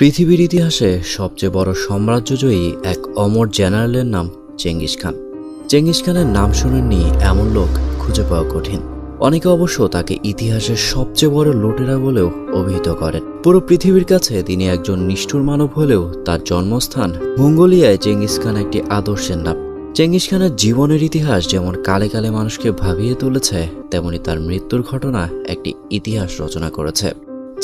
পৃথিবীর ইতিহাসে সবচেয়ে বড় সাম্রাজ্যজয়ী এক অমর জেনারেলের নাম চেঙ্গিস খান। চেঙ্গিস খানের নাম শুনেননি এমন লোক খুঁজে পাওয়া কঠিন। অনেকে অবশ্য তাকে ইতিহাসের সবচেয়ে বড় লুটেরা বলেও অভিহিত করেন। পুরো পৃথিবীর কাছে তিনি একজন নিষ্ঠুর মানব হলেও তার জন্মস্থান মঙ্গোলিয়ায় চেঙ্গিস খান একটি আদর্শের নাম। চেঙ্গিস খানের জীবনের ইতিহাস যেমন কালে কালে মানুষকে ভাবিয়ে তুলেছে, তেমনি তার মৃত্যুর ঘটনা একটি ইতিহাস রচনা করেছে।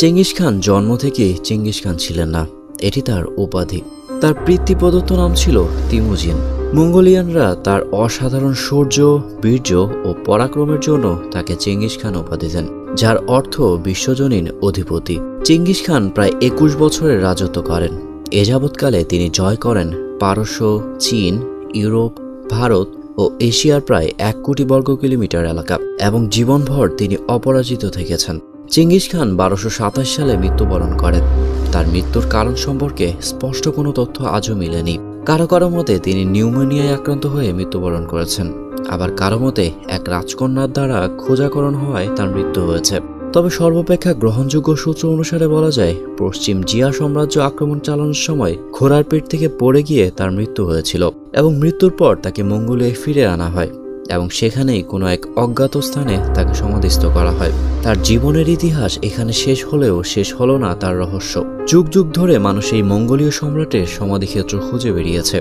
চেঙ্গিস খান জন্ম থেকে চেঙ্গিস খান ছিলেন না, এটি তার উপাধি। তার পিতৃ প্রদত্ত নাম ছিল তেমুজিন। মঙ্গোলিয়ানরা তার অসাধারণ শৌর্য, বীর্য ও পরাক্রমের জন্য তাকে চেঙ্গিস খান উপাধি দেন, যার অর্থ বিশ্বজনীন অধিপতি। চেঙ্গিস খান প্রায় 21 বছরের রাজত্ব করেন। এ যাবৎকালে তিনি জয় করেন পারস্য, চীন, ইউরোপ, ভারত ও এশিয়ার প্রায় 1 কোটি বর্গ কিলোমিটার এলাকা এবং জীবনভর তিনি অপরাজিত থেকেছেন। চেঙ্গিস খান 1227 সালে মৃত্যুবরণ করেন। তার মৃত্যুর কারণ সম্পর্কে স্পষ্ট কোনো তথ্য আজও মেলেনি। কারো কারো মতে তিনি নিউমোনিয়ায় আক্রান্ত হয়ে মৃত্যুবরণ করেছেন, আবার কারো মতে এক রাজকন্যার দ্বারা খোঁজাকরণ হওয়ায় তার মৃত্যু হয়েছে। তবে সর্বাপেক্ষা গ্রহণযোগ্য সূত্র অনুসারে বলা যায়, পশ্চিম জিয়া সাম্রাজ্য আক্রমণ চালানোর সময় ঘোড়ার পিঠ থেকে পড়ে গিয়ে তার মৃত্যু হয়েছিল এবং মৃত্যুর পর তাকে মঙ্গোলিয়ায় ফিরে আনা হয় এবং সেখানেই কোনো এক অজ্ঞাত স্থানে তাকে সমাধিস্থ করা হয়। তার জীবনের ইতিহাস এখানে শেষ হলেও শেষ হলো না তার রহস্য। যুগ যুগ ধরে মানুষ এই মঙ্গোলীয় সম্রাটের সমাধিক্ষেত্র খুঁজে বেরিয়েছে।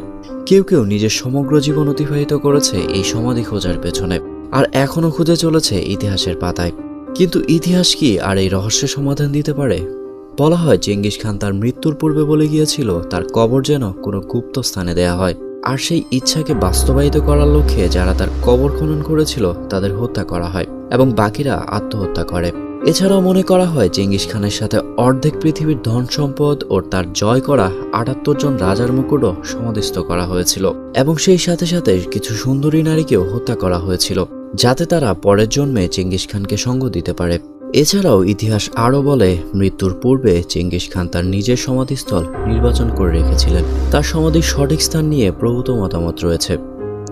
কেউ কেউ নিজের সমগ্র জীবন অতিবাহিত করেছে এই সমাধি খোঁজার পেছনে, আর এখনও খুঁজে চলেছে ইতিহাসের পাতায়। কিন্তু ইতিহাস কি আর এই রহস্যের সমাধান দিতে পারে? বলা হয় চেঙ্গিস খান তার মৃত্যুর পূর্বে বলে গিয়েছিল তার কবর যেন কোনো গুপ্ত স্থানে দেয়া হয়, আর সেই ইচ্ছাকে বাস্তবায়িত করার লক্ষ্যে যারা তার কবর খনন করেছিল তাদের হত্যা করা হয় এবং বাকিরা আত্মহত্যা করে। এছাড়াও মনে করা হয় চেঙ্গিস খানের সাথে অর্ধেক পৃথিবীর ধন সম্পদ ও তার জয় করা 78 জন রাজার মুকুটও সমাধিস্থ করা হয়েছিল এবং সেই সাথে সাথে কিছু সুন্দরী নারীকেও হত্যা করা হয়েছিল, যাতে তারা পরের জন্মে চেঙ্গিস খানকে সঙ্গ দিতে পারে। এছাড়াও ইতিহাস আরও বলে, মৃত্যুর পূর্বে চেঙ্গিস খান তার নিজের সমাধিস্থল নির্বাচন করে রেখেছিলেন। তার সমাধির সঠিক স্থান নিয়ে প্রভূত মতামত রয়েছে।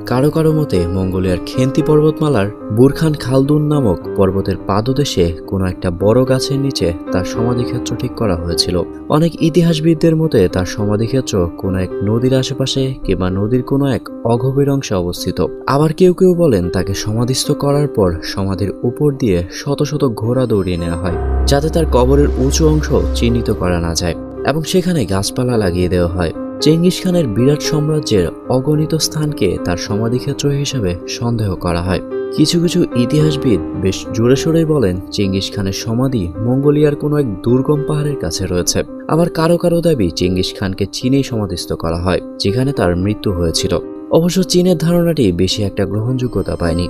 কারো কারো মতে মঙ্গোলিয়ার খেন্তি পর্বতমালার বুরখান খালদুন নামক পর্বতের পাদদেশে কোনো একটা বড় গাছের নিচে তার সমাধিক্ষেত্র ঠিক করা হয়েছিল। অনেক ইতিহাসবিদদের মতে তার সমাধিক্ষেত্র কোনো এক নদীর আশেপাশে কিংবা নদীর কোনো এক অগভীর অংশে অবস্থিত। আবার কেউ কেউ বলেন তাকে সমাধিস্থ করার পর সমাধির উপর দিয়ে শত শত ঘোড়া দৌড়িয়ে নেওয়া হয়, যাতে তার কবরের উঁচু অংশ চিহ্নিত করা না যায়, এবং সেখানে গাছপালা লাগিয়ে দেওয়া হয়। চেঙ্গিস খানের বিরাট সাম্রাজ্যের অগণিত স্থানকে তার সমাধিক্ষেত্র হিসেবে সন্দেহ করা হয়। কিছু কিছু ইতিহাসবিদ বেশ জোরে সোরে বলেন চেঙ্গিস খানের সমাধি মঙ্গোলিয়ার কোনো এক দুর্গম পাহাড়ের কাছে রয়েছে। আবার কারো কারো দাবি চেঙ্গিস খানকে চীনেই সমাধিস্থ করা হয়, যেখানে তার মৃত্যু হয়েছিল। অবশ্য চীনের ধারণাটি বেশি একটা গ্রহণযোগ্যতা পায়নি।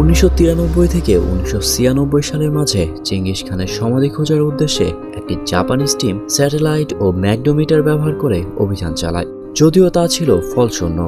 1993 থেকে 1996 সালের মাঝে চেঙ্গিস খানের সমাধি খোঁজার উদ্দেশ্যে একটি জাপানিজ টিম স্যাটেলাইট ও ম্যাগনোমিটার ব্যবহার করে অভিযান চালায়, যদিও তা ছিল ফলশূন্য।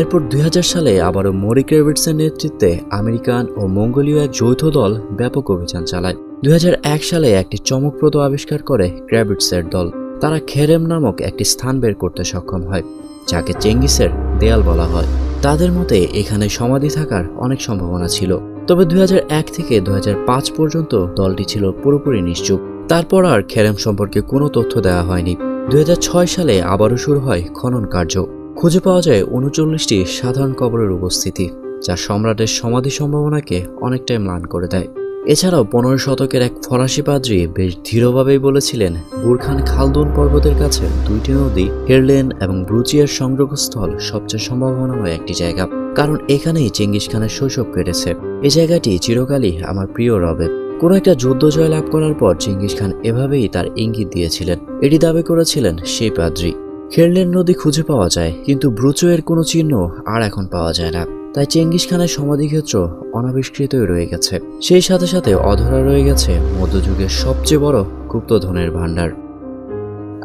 এরপর 2000 সালে আবারও মরি ক্রেভিটসের নেতৃত্বে আমেরিকান ও মঙ্গোলীয় এক যৌথ দল ব্যাপক অভিযান চালায়। 2001 সালে একটি চমকপ্রদ আবিষ্কার করে ক্রেভিটসের দল। তারা খেরেম নামক একটি স্থান বের করতে সক্ষম হয়, যাকে চেঙ্গিসের দেয়াল বলা হয়। তাদের মতে এখানে সমাধি থাকার অনেক সম্ভাবনা ছিল, তবে 2001 থেকে 2005 পর্যন্ত দলটি ছিল পুরোপুরি নিশ্চুপ। তারপর আর খেরেম সম্পর্কে কোনো তথ্য দেওয়া হয়নি। 2006 সালে আবারও শুরু হয় খনন কার্য। খুঁজে পাওয়া যায় 39টি সাধারণ কবরের উপস্থিতি, যা সম্রাটের সমাধি সম্ভাবনাকে অনেকটাই ম্লান করে দেয়। এছাড়াও 15 শতকের এক ফরাসি পাদ্রী বেশ দৃঢ়ভাবেই বলেছিলেন, বুরখান খালদুন পর্বতের কাছে 2টি নদী হেরলেন এবং ব্রুচিয়ার সংযোগস্থল সবচেয়ে সম্ভাবনাময় একটি জায়গা, কারণ এখানেই চেঙ্গিস খানের শৈশব কেটেছে। এই জায়গাটি চিরকালই আমার প্রিয় রবে। কোনো একটা যুদ্ধ জয় লাভ করার পর চেঙ্গিস খান এভাবেই তার ইঙ্গিত দিয়েছিলেন, এটি দাবি করেছিলেন সেই পাদ্রী। হেরলেন নদী খুঁজে পাওয়া যায়, কিন্তু ব্রুচিয়ার কোনো চিহ্ন আর এখন পাওয়া যায় না, তাই চেঙ্গিস খানের সমাধিক্ষেত্র অনাবিষ্কৃতই রয়ে গেছে। সেই সাথে সাথে অধরা রয়ে গেছে মধ্যযুগের সবচেয়ে বড় গুপ্তধনের ভাণ্ডার।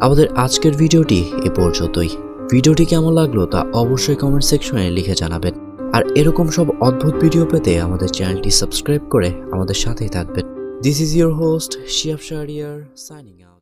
আমাদের আজকের ভিডিওটি এ পর্যন্তই। ভিডিওটি কেমন লাগলো তা অবশ্যই কমেন্ট সেকশনে লিখে জানাবেন, আর এরকম সব অদ্ভুত ভিডিও পেতে আমাদের চ্যানেলটি সাবস্ক্রাইব করে আমাদের সাথেই থাকবেন। This is your host Shiab Shahriar, signing out.